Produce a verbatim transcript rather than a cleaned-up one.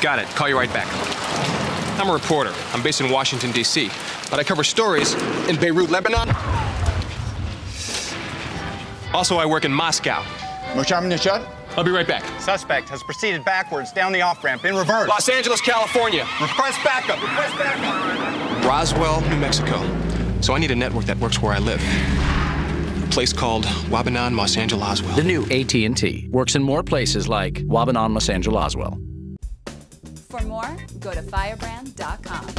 Got it. Call you right back. I'm a reporter. I'm based in Washington, D C, but I cover stories in Beirut, Lebanon. Also, I work in Moscow. I'll be right back. Suspect has proceeded backwards down the off-ramp in reverse. Los Angeles, California. Request backup. Request backup. Roswell, New Mexico. So I need a network that works where I live. A place called Wabanan, Los Angeles, Roswell. The new A T and T works in more places like Wabanan, Los Angeles, Roswell. For more, go to firebrand dot com.